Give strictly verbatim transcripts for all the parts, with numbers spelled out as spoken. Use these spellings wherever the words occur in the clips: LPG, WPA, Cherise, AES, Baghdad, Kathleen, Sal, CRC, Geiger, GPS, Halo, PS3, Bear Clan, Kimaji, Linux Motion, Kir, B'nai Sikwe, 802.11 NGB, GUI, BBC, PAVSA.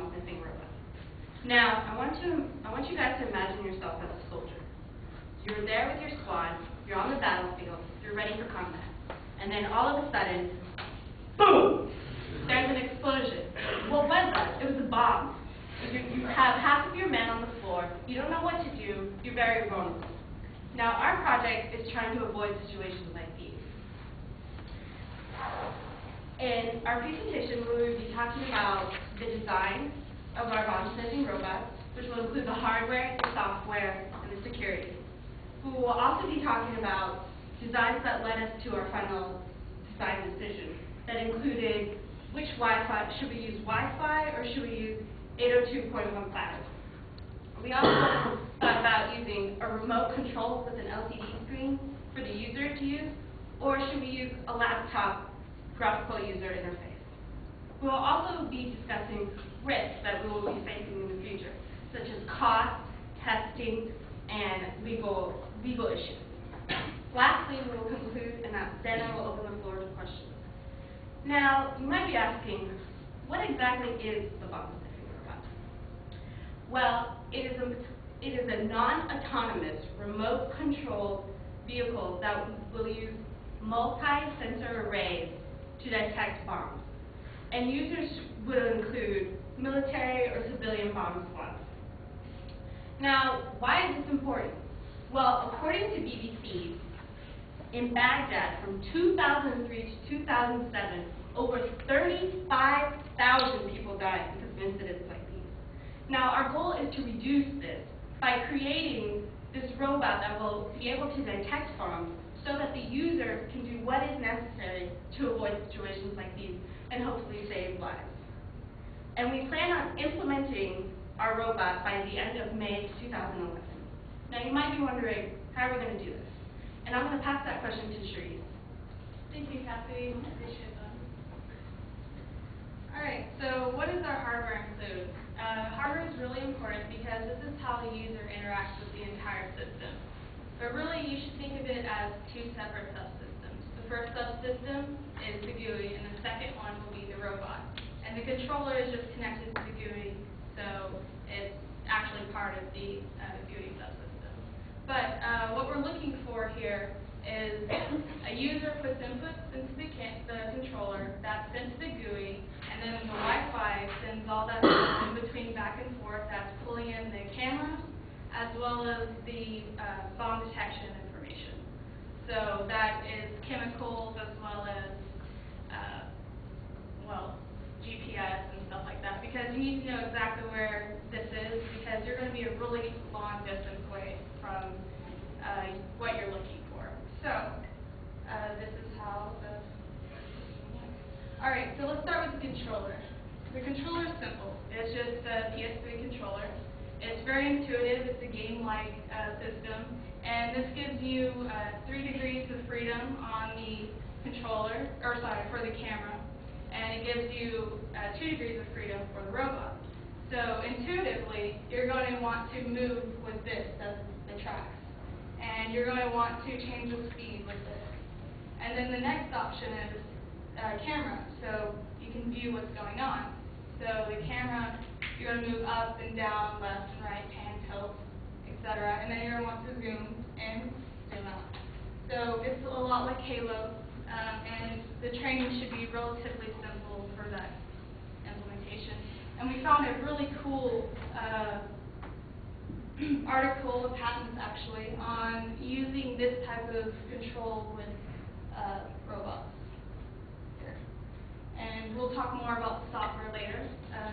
problems if they were left. Now, I want, to, I want you guys to imagine yourself as a soldier. You're there with your squad, you're on the battlefield, you're ready for combat. And then all of a sudden, boom! There's an explosion. What was that? It was a bomb. You, you have half of your men on the floor, you don't know what to do, you're very vulnerable. Now, our project is trying to avoid situations like these. In our presentation, we will be talking about the design of our bomb disarming robots, which will include the hardware, the software, and the security. We will also be talking about designs that led us to our final design decision that included which Wi-Fi, should we use Wi-Fi or should we use eight oh two point eleven cloud. We also thought about using a remote control with an L C D screen for the user to use, or should we use a laptop graphical user interface. We will also be discussing risks that we will be facing in the future, such as cost, testing, and legal, legal issues. Lastly, we will conclude, and then I will open the floor to questions. Now, you might be asking, what exactly is the bomb disarming robot? Well, it is a, it is a non-autonomous, remote-controlled vehicle that will use multi-sensor arrays to detect bombs. And users will include military or civilian bomb squads. Now, why is this important? Well, according to B B C, in Baghdad from two thousand three to two thousand seven, over thirty-five thousand people died because of incidents like these. Now, our goal is to reduce this by creating this robot that will be able to detect bombs so that the user can do what is necessary to avoid situations like these and hopefully save lives. And we plan on implementing our robot by the end of May two thousand eleven. Now, you might be wondering, how are we going to do this? And I'm going to pass that question to Cherise. Thank you, Kathleen. I appreciate that. All right, so what does our hardware include? Uh, hardware is really important because this is how the user interacts with the entire system. But really, you should think of it as two separate subsystems. The first subsystem is the G U I, and the second one will be the robot. And the controller is just connected to the G U I, so it's actually part of the uh, G U I subsystem. But uh, what we're looking for here is a user puts inputs into the, the controller, that's sent to the G U I, and then the Wi-Fi sends all that in between back and forth, that's pulling in the cameras, as well as the uh, bomb detection information. So that is chemicals as well as, uh, well, G P S and stuff like that, because you need to know exactly where this is, because you're going to be a really long distance away from uh, what you're looking for. So uh, this is how the... All right, so let's start with the controller. The controller is simple. It's just the P S three controller. It's very intuitive, it's a game-like uh, system, and this gives you uh, three degrees of freedom on the controller, or sorry, for the camera, and it gives you uh, two degrees of freedom for the robot. So intuitively, you're going to want to move with this, that's the tracks, and you're going to want to change the speed with this. And then the next option is uh, camera, so you can view what's going on. So the camera, you're going to move up and down, left and right, pan, tilt, et cetera. And then you're going to want to zoom in, zoom out. So it's a lot like Halo, um, and the training should be relatively simple for that implementation. And we found a really cool uh, article, a patent actually, on using this type of control with uh, robots. Here. And we'll talk more about the software later. Uh,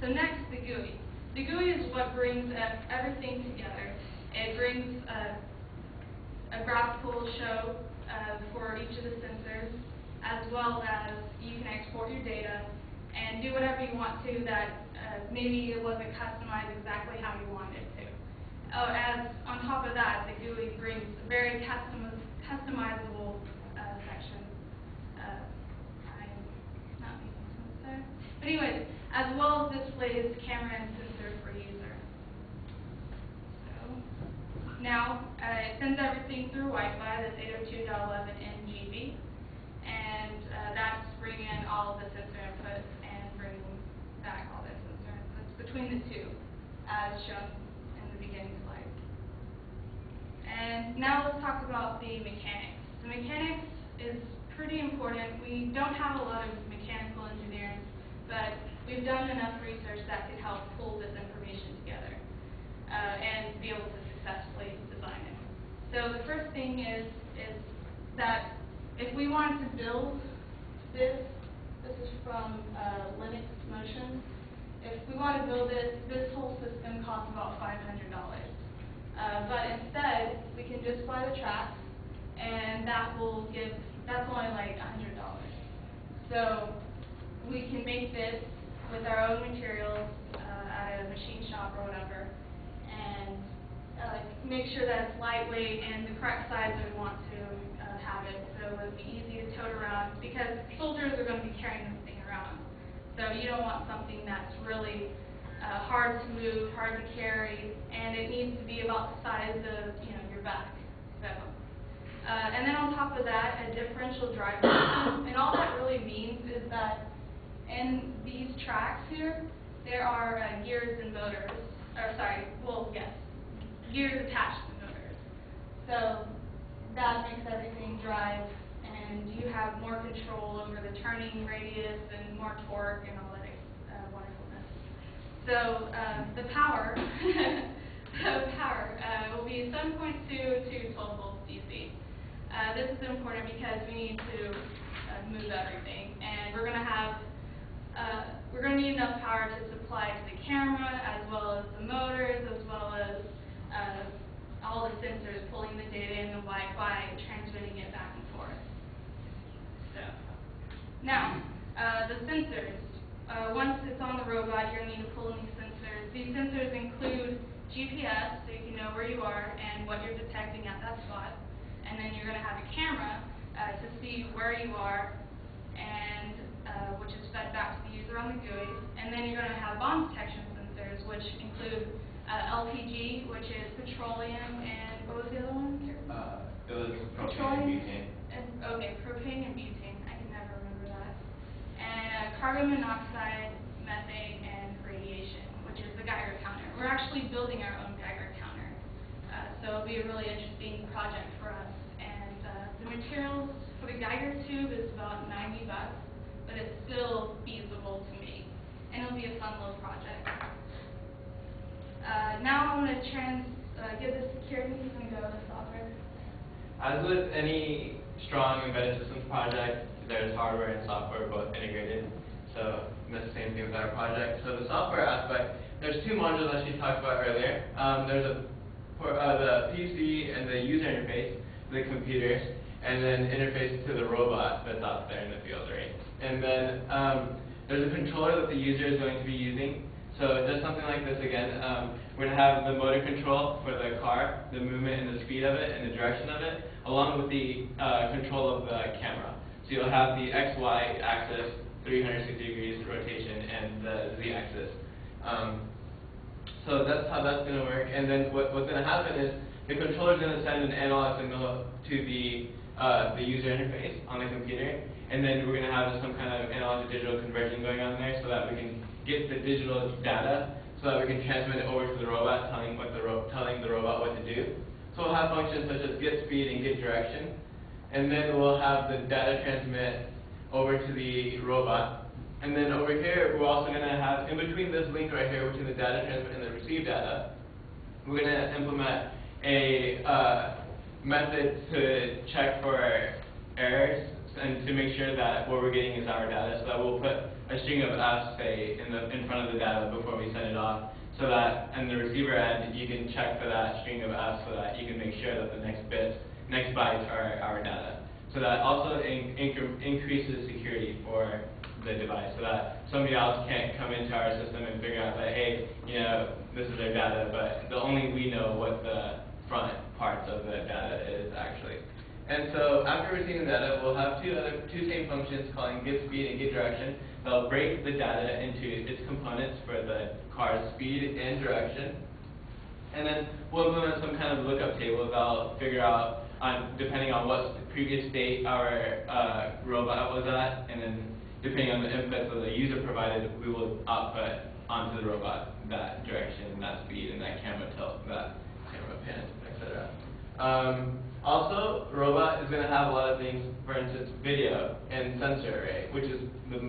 So next, the G U I. The G U I is what brings uh, everything together. It brings uh, a graphical show uh, for each of the sensors, as well as you can export your data and do whatever you want to that uh, maybe it wasn't customized exactly how you wanted it to. Oh, as on top of that, the G U I brings a very custom customizable uh, section. Uh, I'm not making sense there. But anyways, as well as displays, camera, and sensor for user. So now uh, it sends everything through Wi-Fi, that's eight oh two dot eleven N G B, and uh, that's bringing in all of the sensor inputs and between the two, as shown in the beginning slide. And now let's talk about the mechanics. The mechanics is pretty important. We don't have a lot of mechanical engineers, but we've done enough research that can help pull this information together uh, and be able to successfully design it. So the first thing is, is that if we wanted to build this, this is from uh, Linux Motion. If we want to build this, this whole system costs about five hundred dollars. Uh, but instead, we can just fly the tracks, and that will give, that's only like one hundred dollars. So we can make this with our own materials uh, at a machine shop or whatever, and uh, make sure that it's lightweight and the correct size that we want to uh, have it, so it would be easy to tote around, because soldiers are going to be carrying this thing around. So you don't want something that's really uh, hard to move, hard to carry, and it needs to be about the size of, you know, your back. So, uh, and then on top of that, a differential drive system. And all that really means is that in these tracks here, there are uh, gears and motors, or sorry, well, yes, gears attached to motors. So that makes everything drive, and you have more control over the turning radius and more torque and all that uh, wonderfulness. So uh, the power, the power uh, will be seven point two to twelve volts D C. Uh, this is important because we need to uh, move everything, and we're going to have Uh, we're going to need enough power to supply to the camera, as well as the motors, as well as uh, all the sensors pulling the data in the Wi-Fi and transmitting it back and forth. So, now, uh, the sensors. Uh, once it's on the robot, you're going to need to pull in these sensors. These sensors include G P S, so you can know where you are and what you're detecting at that spot. And then you're going to have a camera uh, to see where you are, and Uh, which is fed back to the user on the G U I. And then you're going to have bomb detection sensors, which include uh, L P G, which is petroleum, and what was the other one? Uh, it was propane and butane. And, okay, propane and butane. I can never remember that. And uh, carbon monoxide, methane, and radiation, which is the Geiger counter. We're actually building our own Geiger counter. Uh, so it'll be a really interesting project for us. And uh, the materials for the Geiger tube is about ninety bucks. But it's still feasible to make, and it'll be a fun little project. Uh, now I'm going to trans uh, give this to Kir. He's going to go with software. As with any strong embedded systems project, there's hardware and software both integrated. So that's the same thing with our project. So the software aspect, there's two modules that she talked about earlier. Um, there's a por uh, the P C and the user interface, the computers, and then interface to the robot that's out there in the field, right? And then um, there's a controller that the user is going to be using. So just something like this again. Um, we're going to have the motor control for the car, the movement and the speed of it, and the direction of it, along with the uh, control of the camera. So you'll have the X Y axis, three hundred sixty degrees rotation, and the Z axis. Um, so that's how that's going to work. And then what, what's going to happen is the controller is going to send an analog signal to the uh, the user interface on the computer. And then we're going to have some kind of analog to digital conversion going on there so that we can get the digital data so that we can transmit it over to the robot, telling, what the, ro telling the robot what to do. So we'll have functions such as get speed and get direction. And then we'll have the data transmit over to the robot. And then over here, we're also going to have, in between this link right here, which is the data transmit and the receive data, we're going to implement a uh, method to check for errors and to make sure that what we're getting is our data, so that we'll put a string of F's, say, in, the, in front of the data before we send it off, so that on the receiver end, you can check for that string of F's so that you can make sure that the next bits, next bytes are our data. So that also in, in, increases security for the device, so that somebody else can't come into our system and figure out that, hey, you know, this is our data, but the only we know what the front parts of the data is actually. And so after receiving data, we'll have two other two same functions calling get speed and get direction. They'll break the data into its components for the car's speed and direction. And then we'll implement some kind of lookup table that'll figure out, um, depending on what previous state our uh, robot was at, and then depending on the inputs that the user provided, we will output onto the robot that direction, that speed, and that camera tilt, that camera pan, et cetera. Um, also, robot is going to have a lot of things, for instance, video and sensor array, which is the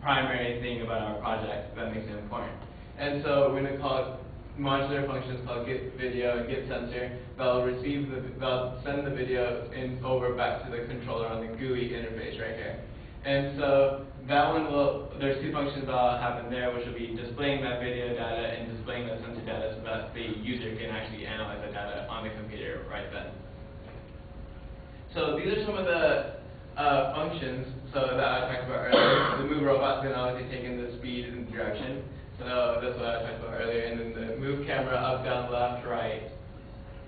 primary thing about our project that makes it important. And so we're going to call modular functions called get video and get sensor. They'll receive the, they'll send the video in over back to the controller on the G U I interface right here. And so that one will, there's two functions that will happen there, which will be displaying that video data and displaying that sensor data so that the user can actually analyze the data on the computer right then. So these are some of the uh, functions so that I talked about earlier. The move robot's going to obviously take in the speed and direction. So that's what I talked about earlier. And then the move camera up, down, left, right.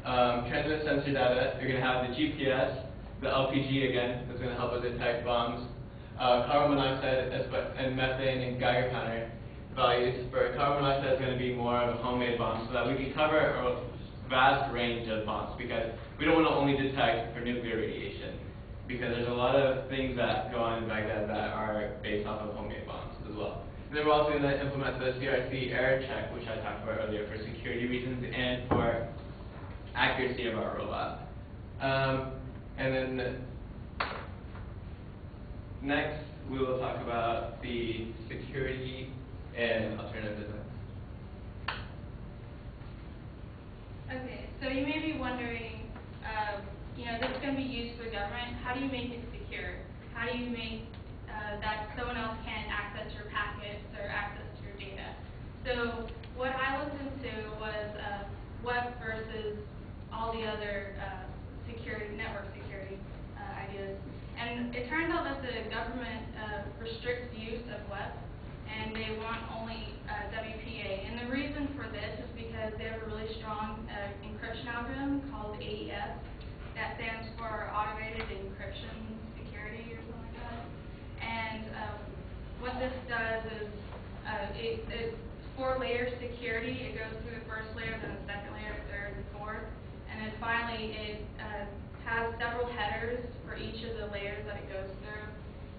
Um, transmit sensor data. You're going to have the G P S, the L P G again, that's going to help us detect bombs. Uh, carbon monoxide and methane and Geiger counter values. For carbon monoxide is going to be more of a homemade bomb so that we can cover a vast range of bombs because we don't want to only detect for nuclear radiation because there's a lot of things that go on in Baghdad that are based off of homemade bombs as well. And then we're also going to implement the C R C error check, which I talked about earlier, for security reasons and for accuracy of our robot. Um, and then next, we will talk about the security and alternative design. Okay, so you may be wondering, um, you know, this is going to be used for government. How do you make it secure? How do you make uh, that someone else can't access your packets or access to your data? So what I looked into was uh, web versus all the other uh, security, network security uh, ideas. And it turns out that the government uh, restricts use of web, and they want only uh, W P A. And the reason for this is because they have a really strong uh, encryption algorithm called A E S. That stands for Automated Encryption Security or something like that. And um, what this does is uh, it, it's four-layer security. It goes through the first layer, then the second layer, third, and fourth. And then finally, it uh, has several headers for each of the layers that it goes through,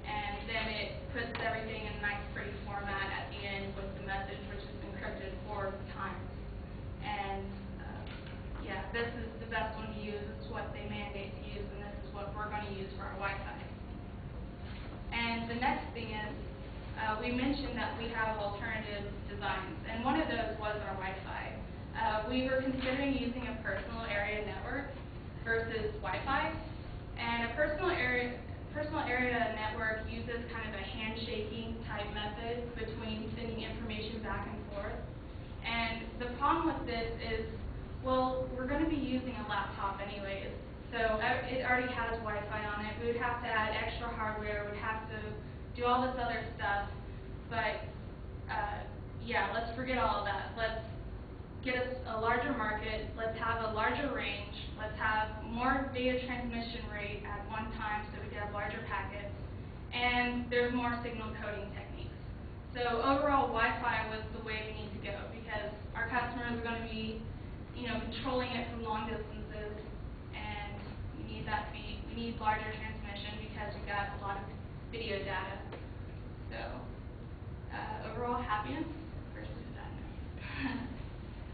and then it puts everything in a nice pretty format at the end with the message, which is encrypted four times. And uh, yeah, this is the best one to use. It's what they mandate to use, and this is what we're going to use for our Wi-Fi. And the next thing is, uh, we mentioned that we have alternative designs, and one of those was our Wi-Fi. Uh, we were considering using a personal area network versus Wi-Fi. And a personal area, personal area network uses kind of a handshaking type method between sending information back and forth. And the problem with this is, well, we're going to be using a laptop anyways, so it already has Wi-Fi on it. We would have to add extra hardware, we'd have to do all this other stuff. But uh, yeah, let's forget all of that. Let's get us a larger market, let's have a larger range, let's have more data transmission rate at one time so we can have larger packets, and there's more signal coding techniques. So overall, Wi-Fi was the way we need to go because our customers are going to be, you know, controlling it from long distances, and we need that speed. We need larger transmission because we've got a lot of video data. So uh, overall, happiness versus sadness.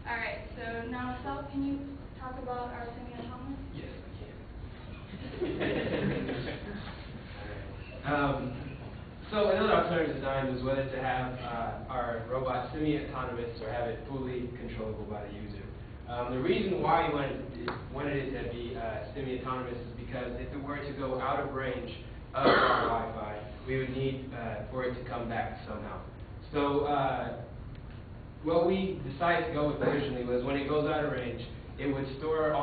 All right, so now, Sal, can you talk about our semi-autonomous? Yes, I can. um, so another alternative design was whether to have uh, our robot semi-autonomous or have it fully controllable by the user. Um, the reason why we wanted, wanted it to be uh, semi-autonomous is because if it were to go out of range of our Wi-Fi, we would need uh, for it to come back somehow. So. Uh, What we decided to go with originally was when it goes out of range, it would store all